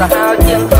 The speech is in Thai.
สาวเจียง